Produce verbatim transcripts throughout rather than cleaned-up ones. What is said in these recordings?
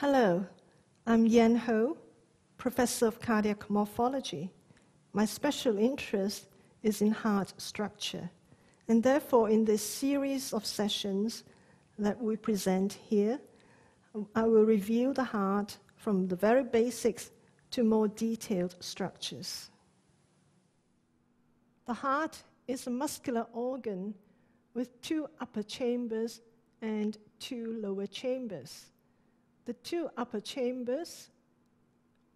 Hello, I'm Yen Ho, Professor of Cardiac Morphology. My special interest is in heart structure, and therefore in this series of sessions that we present here, I will review the heart from the very basics to more detailed structures. The heart is a muscular organ with two upper chambers and two lower chambers. The two upper chambers,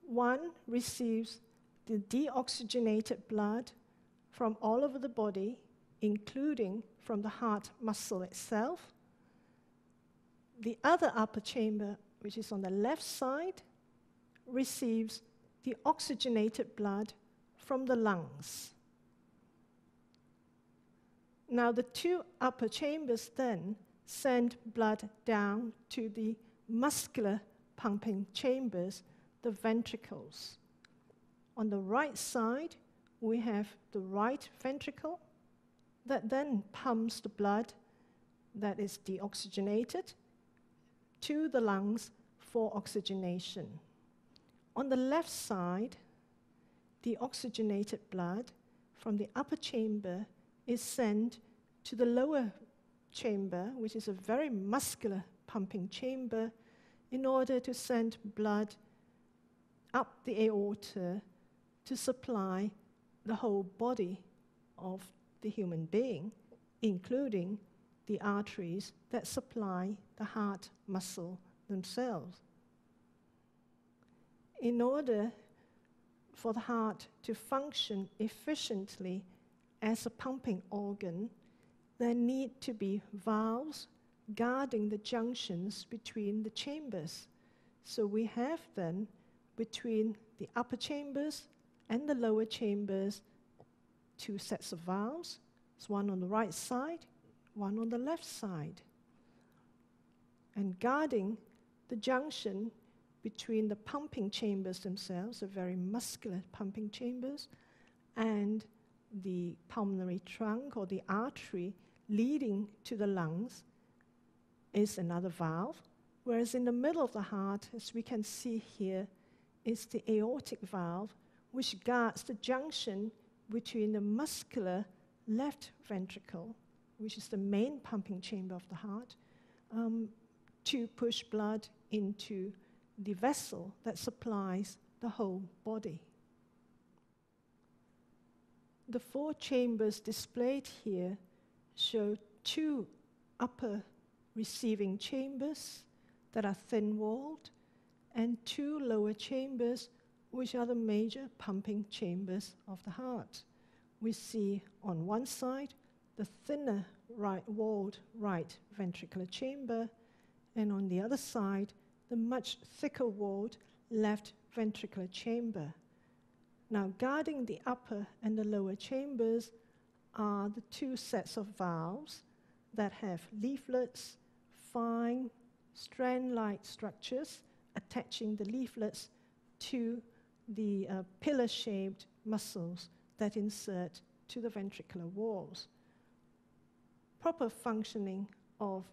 one receives the deoxygenated blood from all over the body, including from the heart muscle itself. The other upper chamber, which is on the left side, receives the oxygenated blood from the lungs. Now, the two upper chambers then send blood down to the muscular pumping chambers, the ventricles. On the right side, we have the right ventricle that then pumps the blood that is deoxygenated to the lungs for oxygenation. On the left side, the oxygenated blood from the upper chamber is sent to the lower chamber, which is a very muscular pumping chamber, in order to send blood up the aorta to supply the whole body of the human being, including the arteries that supply the heart muscle themselves. In order for the heart to function efficiently as a pumping organ, there need to be valves guarding the junctions between the chambers. So we have then, between the upper chambers and the lower chambers, two sets of valves. It's one on the right side, one on the left side. And guarding the junction between the pumping chambers themselves, the very muscular pumping chambers, and the pulmonary trunk or the artery leading to the lungs, is another valve, whereas in the middle of the heart, as we can see here, is the aortic valve, which guards the junction between the muscular left ventricle, which is the main pumping chamber of the heart, um, to push blood into the vessel that supplies the whole body. The four chambers displayed here show two upper receiving chambers that are thin-walled, and two lower chambers, which are the major pumping chambers of the heart. We see on one side the thinner right-walled right ventricular chamber, and on the other side the much thicker-walled left ventricular chamber. Now, guarding the upper and the lower chambers are the two sets of valves that have leaflets, fine strand-like structures attaching the leaflets to the uh, pillar-shaped muscles that insert to the ventricular walls. Proper functioning of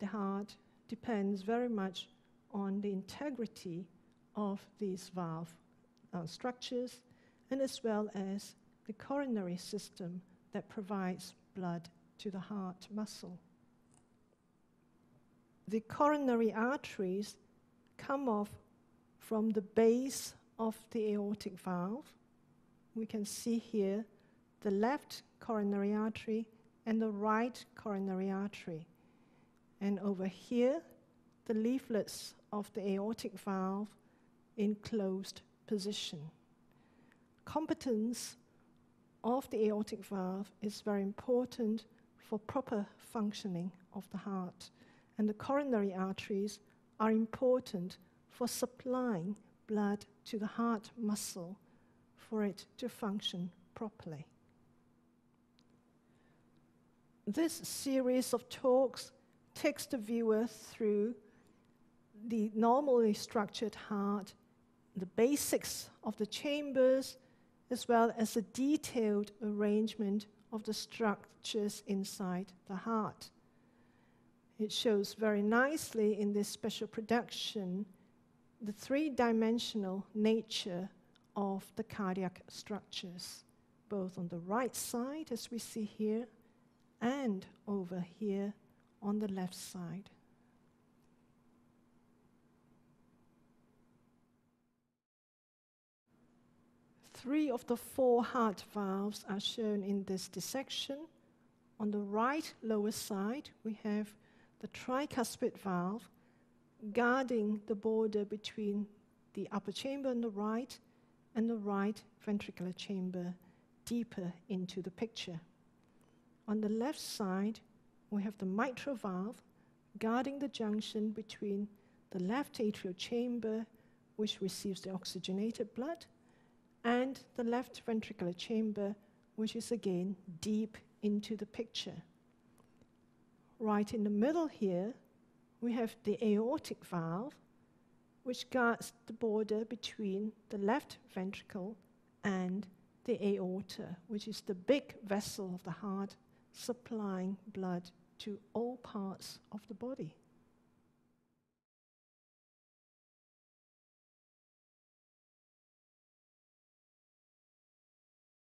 the heart depends very much on the integrity of these valve uh, structures, and as well as the coronary system that provides blood to the heart muscle. The coronary arteries come off from the base of the aortic valve. We can see here the left coronary artery and the right coronary artery. And over here, the leaflets of the aortic valve in closed position. Competence of the aortic valve is very important for proper functioning of the heart. And the coronary arteries are important for supplying blood to the heart muscle for it to function properly. This series of talks takes the viewer through the normally structured heart, the basics of the chambers, as well as the detailed arrangement of the structures inside the heart. It shows very nicely in this special production the three-dimensional nature of the cardiac structures, both on the right side, as we see here, and over here on the left side. Three of the four heart valves are shown in this dissection. On the right lower side, we have the tricuspid valve guarding the border between the upper chamber on the right and the right ventricular chamber deeper into the picture. On the left side, we have the mitral valve guarding the junction between the left atrial chamber, which receives the oxygenated blood, and the left ventricular chamber, which is again deep into the picture. Right in the middle here, we have the aortic valve, which guards the border between the left ventricle and the aorta, which is the big vessel of the heart supplying blood to all parts of the body.